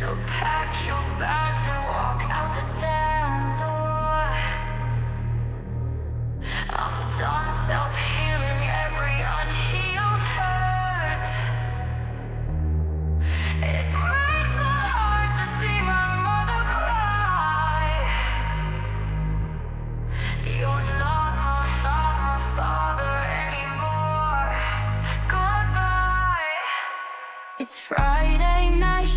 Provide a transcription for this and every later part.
So pack your bags and walk out the damn door. I'm done self-healing every unhealed hurt. It breaks my heart to see my mother cry. You're not my father anymore. Goodbye. It's Friday.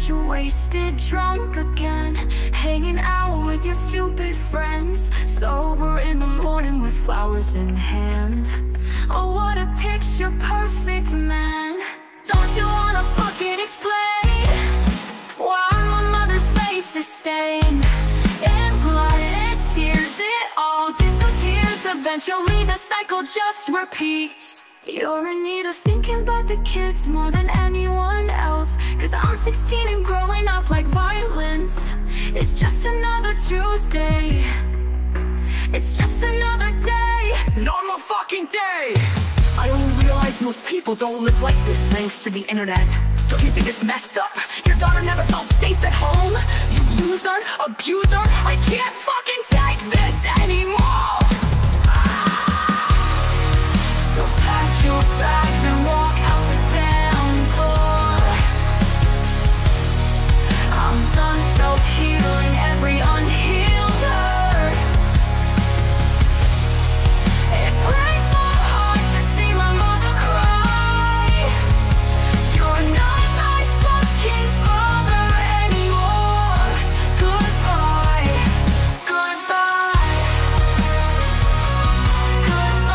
You're wasted, drunk again, hanging out with your stupid friends, sober in the morning with flowers in hand. Oh, what a picture perfect man. Don't you wanna fucking explain why my mother's face is stained in blood, it's tears, it all disappears. Eventually the cycle just repeats. You're in need of thinking about the kids more than anyone else, 'cause I'm 16 and growing up like violence. It's just another Tuesday, it's just another day. Normal fucking day. I only realize most people don't live like this thanks to the internet. Don't you think it's messed up? Your daughter never felt safe at home. You loser, abuser, I can't fucking take this anymore. Your bags and walk out the damn door. I'm done self-healing every unhealed hurt. It breaks my heart to see my mother cry. You're not my fucking father anymore. Goodbye, goodbye, goodbye.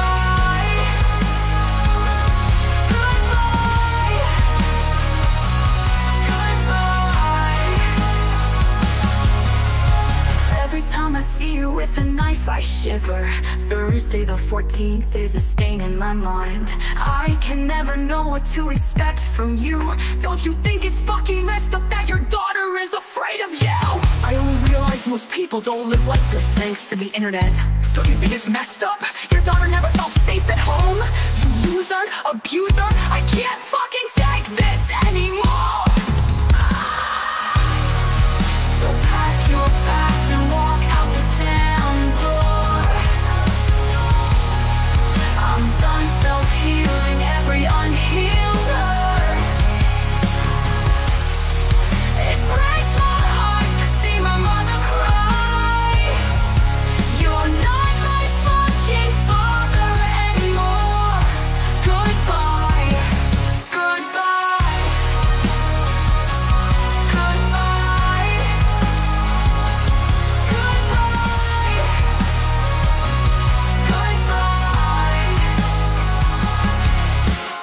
I see you with a knife, I shiver. Thursday the 14th is a stain in my mind. I can never know what to expect from you. Don't you think it's fucking messed up that your daughter is afraid of you? I only realize most people don't live like this thanks to the internet. Don't you think it's messed up? Your daughter never felt safe at home. You loser, abuser, I can't fucking take this anymore. So pack your bags and walk out the damn door. I'm done self-healing every unhealed hurt. It breaks my heart to see my mother cry. You're not my fucking father anymore. Goodbye, goodbye, goodbye. Goodbye, goodbye.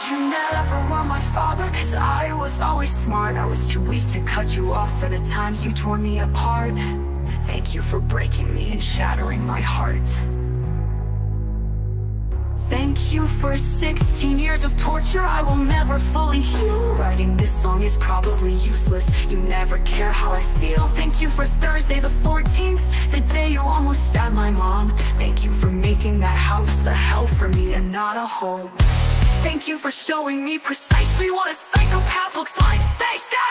You never were my father, 'cause I was always smart. I was too weak to cut you off for the times you tore me apart. Thank you for breaking me and shattering my heart. Thank you for 16 years of torture I will never fully heal. Writing this song is probably useless. You never care how I feel. Thank you for Thursday the 14th, the day you almost stabbed my mom. Thank you for making that house a hell for me and not a home. Thank you for showing me precisely what a psychopath looks like. Thanks, Dad!